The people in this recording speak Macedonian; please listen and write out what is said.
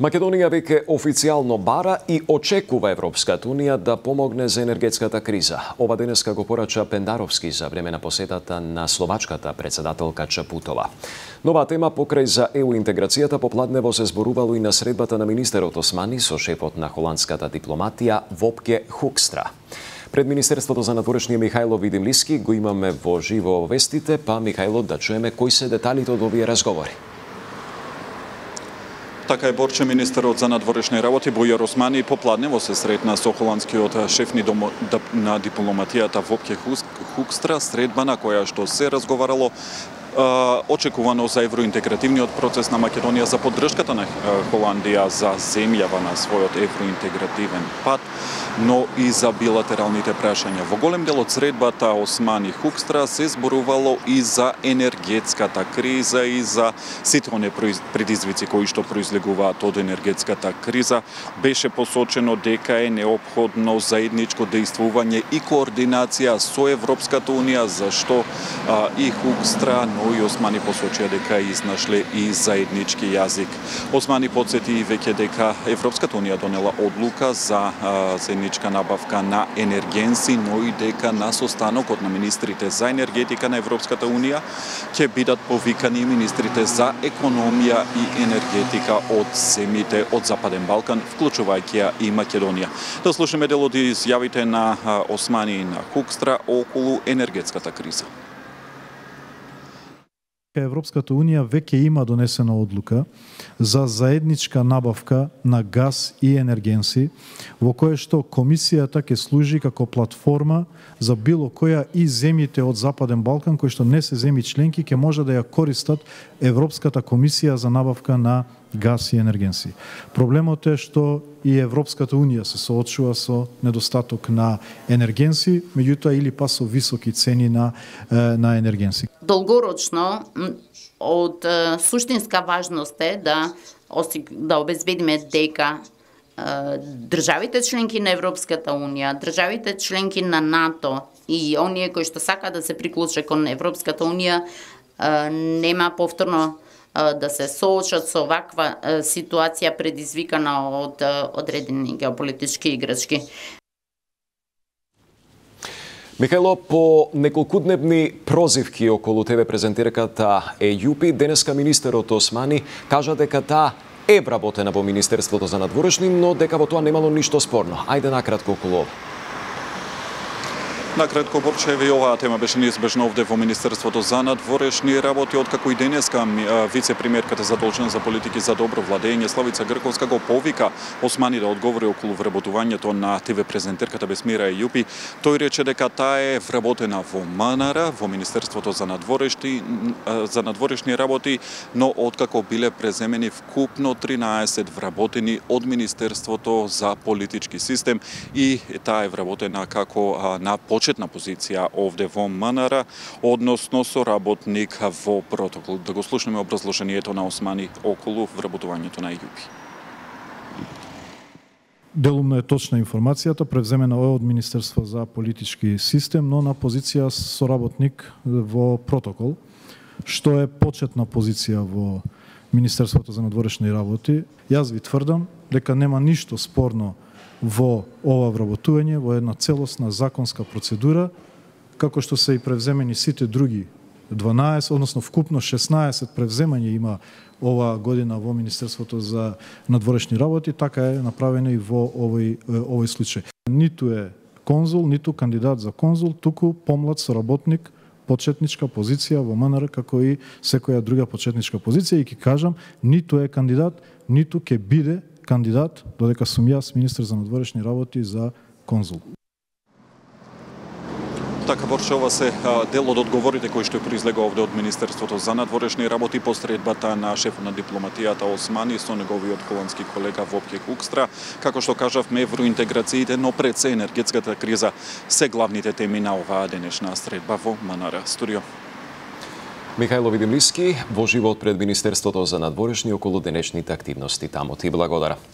Македонија веќе официјално бара и очекува Европската Унија да помогне за енергетската криза. Ова денеска го порача Пендаровски за време на посетата на словачката председателка Чапутова. Нова тема покрај за ЕУ интеграцијата попладнево се зборувало и на средбата на министерот Османи со шефот на холандската дипломатија Вопке Хукстра. Пред Министерството за надворешни Михаило Видимлиски го имаме во живо вестите, па Михаило да чуеме кои се деталите од овие разговори. Така е, Борче, министерот за надворешни работи Бојар Османи попладнево се сретна со холандскиот шеф на дипломатијата Вопке Хукстра, средба на која што се разговарало очекувано за евроинтегративниот процес на Македонија, за поддршката на Холандија за земјава на својот евроинтегративен пат, но и за билатералните прашања. Во голем дел од средбата Османи Хукстра се зборувало и за енергетската криза и за сите оние предизвици кои што произлегуваат од енергетската криза. Беше посочено дека е необходно заедничко действување и координација со Европската Унија, за што и Хукстра, но и Османи посочија дека изнашле и заеднички јазик. Османи подсети и веќе дека Европската Унија донела одлука за заедничка набавка на енергенци, но и дека на состанокот на министрите за енергетика на Европската Унија ќе бидат повикани министрите за економија и енергетика од земјите од Западен Балкан, вклучувајќи ја и Македонија. Да слушаме дел од изјавите на Османи и на Хукстра околу енергетската криза. Европската Унија веќе има донесена одлука за заедничка набавка на газ и енергенци, во кое што комисијата ќе служи како платформа за било која и земјите од Западен Балкан, кои што не се земји членки, ќе може да ја користат Европската комисија за набавка на газ и енергенци. Проблемот е што и Европската Унија се соочува со недостаток на енергенци, меѓутоа или па со високи цени на енергенци. Долгорочно, од суштинска важност е да обезбедиме дека државите членки на Европската Унија, државите членки на НАТО и оние кои што сака да се приклучат кон Европската Унија нема повторно да се соочат со ваква ситуација предизвикана од одредени геополитички играчки. Михајло, по неколкудневни прозивки околу тебе презентерката ЕУПИ, денеска министерот Османи кажа дека таа е вработена во Министерството за надворешни, но дека во тоа немало ништо спорно. Ајде накратко околу ова. Накратко, Борчеви, оваа тема беше неизбежна овде во Министерството за надворешни работи, откако и денеска вице-премиерката задолжена за политики за добро владење Славица Герковска го повика Османи да одговори околу вработувањето на ТВ презентерката без мира ЕУПИ. Тој рече дека таа е вработена во МНР, во Министерството за надворешни работи, но откако биле преземени вкупно 13 вработени од Министерството за политички систем и таа е вработена како на почетна позиција овде во МНР, односно соработник во протокол. Да го слушнеме образложението на Османи околу вработувањето на ЕУПИ. Делумно е точна информацијата, превземена од Министерство за политички систем, но на позиција соработник во протокол, што е почетна позиција во Министерството за надворешни работи. Јас ви тврдам дека нема ништо спорно во ова вработување, во една целосна законска процедура, како што се и превземени сите други 12, односно вкупно 16 превземања има оваа година во Министерството за надворешни работи, така е направено и во овој случај. Ниту е конзул, ниту кандидат за конзул, туку помлад соработник, почетничка позиција во МНР како и секоја друга почетничка позиција, и ќе кажам, ниту е кандидат, ниту ќе биде кандидат, додека сум јас министер за надворешни работи за конзул. Така, Борче, ова се дел од одговорите кои што произлега овде од Министерството за надворешни работи по средбата на шефот на дипломатијата Османи со неговиот холандски колега Вопке Хукстра. Како што кажавме, евроинтеграциите, но пред се енергетската криза, се главните теми на оваа денешна средба во МНР. Студио. Михаило Видимлиски во живот пред Министерството за надворешни околу денешните активности тамо. Ти благодарам.